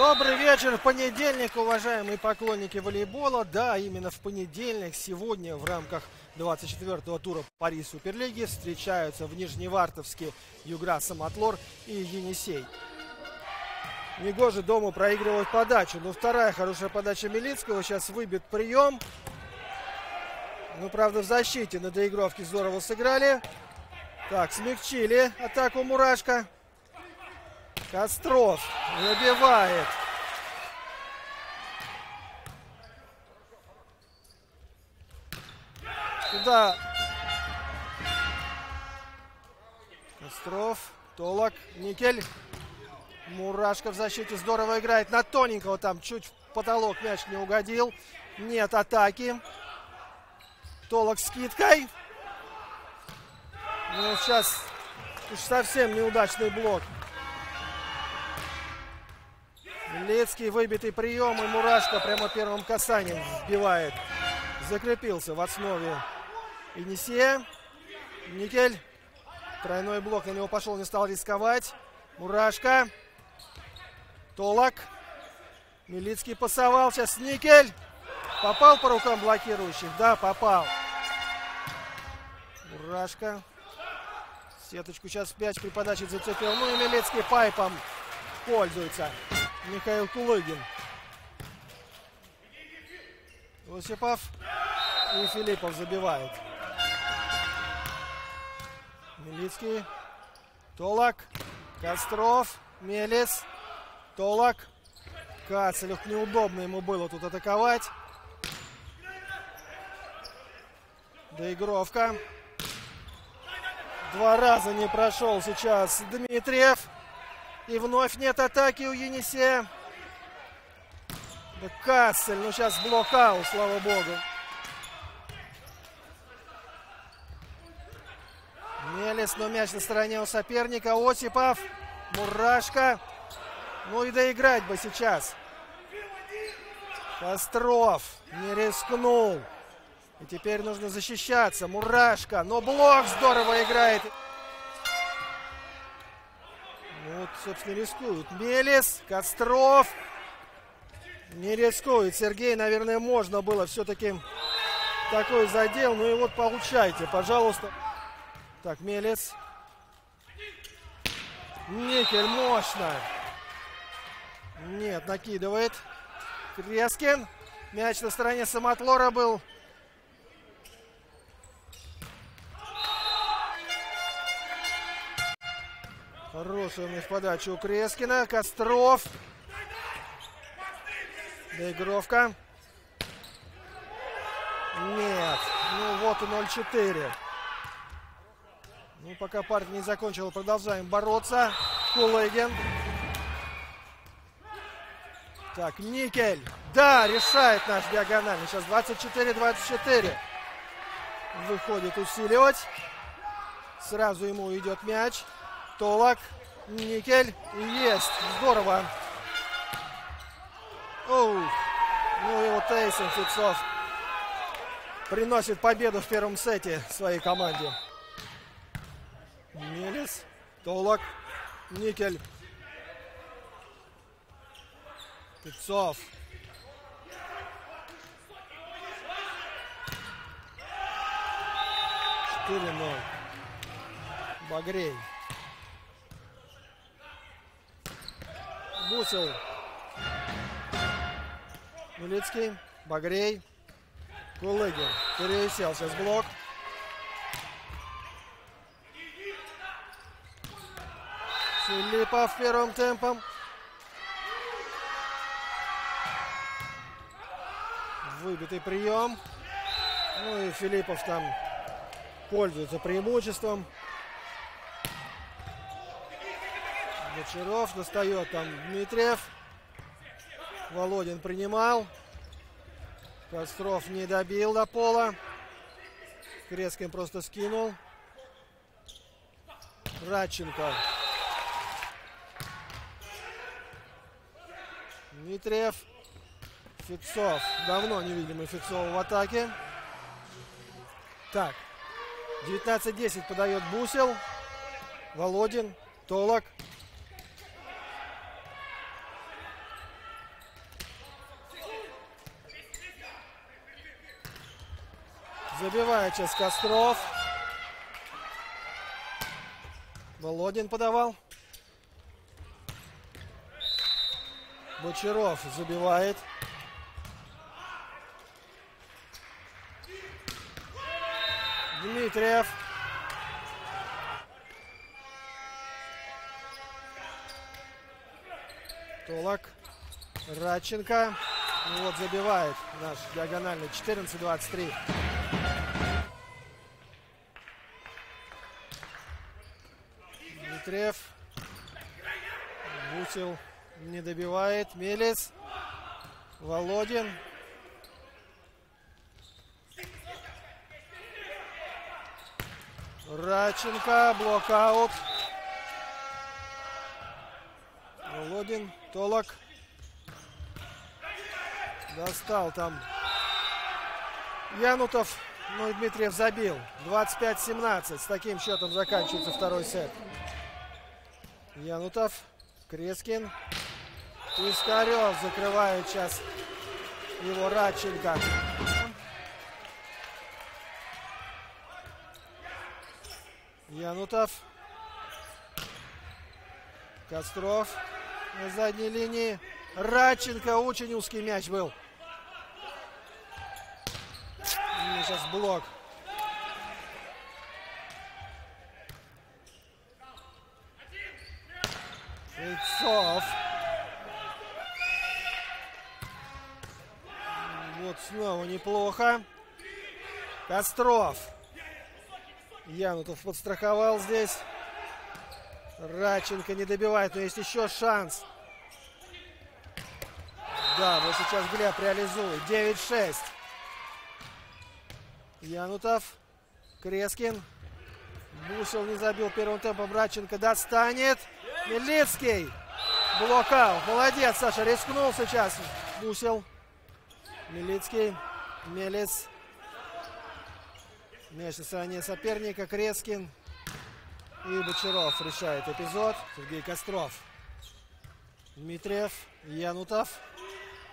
Добрый вечер, в понедельник, уважаемые поклонники волейбола. Да, именно в понедельник, сегодня в рамках 24-го тура Париж Суперлиги встречаются в Нижневартовске Югра Саматлор и Енисей. Негоже дома проигрывать подачу, но вторая хорошая подача Милицкого, сейчас выбит прием. Ну, правда, в защите на доигровке здорово сыграли. Так, смягчили атаку Мурашко. Костров забивает. Сюда. Костров, Толок, Никель. Мурашко в защите здорово играет. На тоненького там чуть в потолок мяч не угодил. Нет атаки. Толок с скидкой. Ну, сейчас уж совсем неудачный блок. Милицкий, выбитый прием, и Мурашко прямо первым касанием сбивает. Закрепился в основе Енисея. Никель. Тройной блок на него пошел, не стал рисковать. Мурашко. Толок. Милицкий пасовал. Сейчас Никель. Попал по рукам блокирующих? Да, попал. Мурашко. Сеточку сейчас 5 при подаче зацепил. Ну и Милицкий пайпом пользуется. Михаил Кулыгин. Осипов и Филипов забивает. Милицкий. Толок. Костров. Мелец. Толок. Кассель. Неудобно ему было тут атаковать. Доигровка. Два раза не прошел сейчас Дмитриев. И вновь нет атаки у Енисея. Да Кассель, ну сейчас блокаут, слава богу. Мелес, но мяч на стороне у соперника. Осипов, Мурашко. Ну и доиграть бы сейчас. Костров не рискнул. И теперь нужно защищаться. Мурашко, но блок здорово играет. Вот, собственно, рискуют. Мелис, Костров. Не рискует. Сергей, наверное, можно было все-таки такой задел. Ну и вот получайте, пожалуйста. Так, Мелис. Никель, мощно. Нет, накидывает. Крескин. Мяч на стороне Саматлора был. Хорошая у них подача у Крескина. Костров. Доигровка. Нет. Ну вот и 0-4. Ну пока партия не закончила, продолжаем бороться. Кулыгин. Так, Никель. Да, решает наш диагональный. Сейчас 24-24. Выходит усиливать. Сразу ему идет мяч. Толок, Никель, есть, здорово. Ну и вот Тейсон Фетцов приносит победу в первом сете своей команде. Мелис, Толок, Никель. Фетцов. Штурину. Багрей. Бусел. Милицкий. Багрей. Кулыгин. Пересел сейчас блок. Филиппов первым темпом. Выбитый прием. Ну и Филиппов там пользуется преимуществом. Бочаров достает там Дмитриев. Володин принимал. Костров не добил до пола. Крескин просто скинул. Радченко. Дмитриев. Фетцов. Давно невидимый Фетцов в атаке. Так. 19-10 подает Бусел. Володин. Толок. Забивает сейчас Костров. Володин подавал. Бочаров забивает. Дмитриев. Толок. Радченко. Вот забивает наш диагональный. 14-23. Дмитриев. Бусел не добивает. Мелец. Володин. Радченко. Блокаут. Володин. Толок. Достал там Янутов. Ну и Дмитриев забил. 25-17. С таким счетом заканчивается второй сет. Янутов. Крескин. Искарев закрывает сейчас его Радченко. Янутов. Костров на задней линии. Радченко. Очень узкий мяч был. И сейчас блок. Фетцов. Вот снова неплохо. Костров. Янутов подстраховал здесь. Радченко не добивает, но есть еще шанс. Да, вот сейчас Глеб реализует. 9-6. Янутов. Крескин. Бусел не забил первым темпом. Радченко достанет. Милицкий. Блокаут. Молодец, Саша. Рискнул сейчас. Бусел. Милицкий. Мелец. Мяч на стороне соперника. Крескин. И Бочаров решает эпизод. Сергей Костров. Дмитриев. Янутов.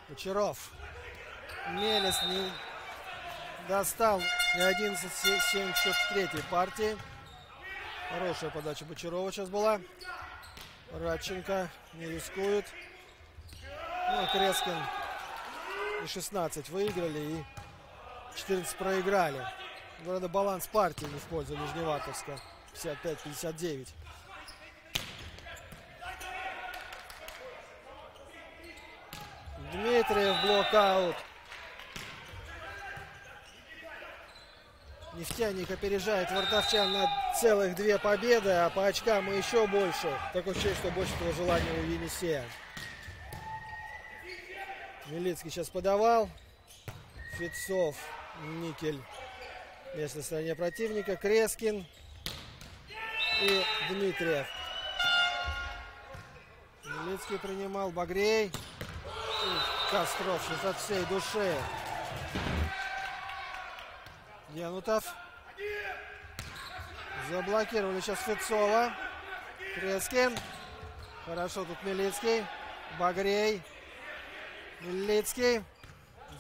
Бочаров. Мелес не достал. 11-7 счет в третьей партии. Хорошая подача Бочарова сейчас была. Радченко не рискует. Ну, Крескин и 16 выиграли, и 14 проиграли. Вроде баланс партии не в пользу Нижневартовска. 55-59. Дмитриев блокаут. Нефтяник опережает вартовчан на целых 2 победы, а по очкам и еще больше. Такое ощущение, что больше того желания у Енисея. Милицкий сейчас подавал. Фетцов, Никель. Мяч на стороне противника. Крескин и Дмитриев. Милицкий принимал. Багрей. Костров сейчас от всей души. Янутов. Заблокировали сейчас Фетцова. Крескин. Хорошо тут Милицкий. Багрей. Милицкий.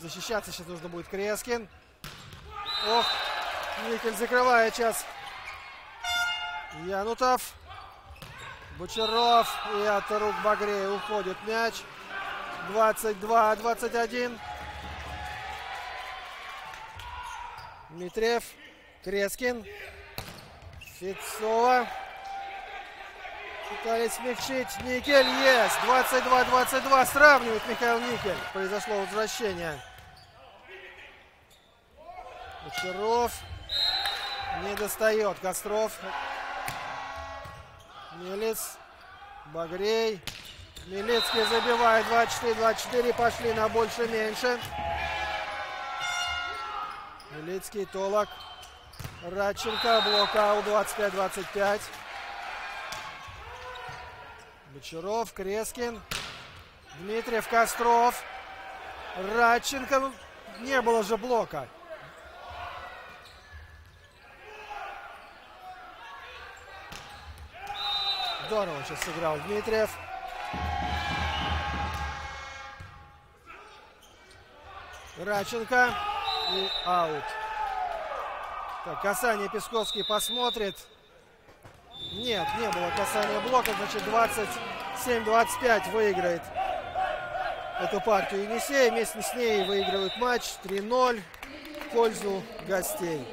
Защищаться сейчас нужно будет Крескин. Ох, Никель закрывает сейчас. Янутов. Бочаров. И от рук Багрея уходит мяч. 22-21. Дмитриев. Крескин. Фетцова. Пытались смягчить. Никель есть. 22-22. Сравнивает Михаил Никель. Произошло возвращение. Бочаров. Не достает. Костров. Мелец. Багрей. Милицкий забивает. 24-24. Пошли на больше-меньше. Милицкий, Толок. Радченко. Блокаут. 25-25. Бочаров, Крескин. Дмитриев, Костров. Радченко. Не было же блока. Здорово сейчас сыграл Дмитриев. Радченко и аут. Так, касание Песковский посмотрит. Нет, не было касания блока. Значит, 27-25 выиграет эту партию Енисей. Вместе с ней выигрывают матч 3-0 в пользу гостей.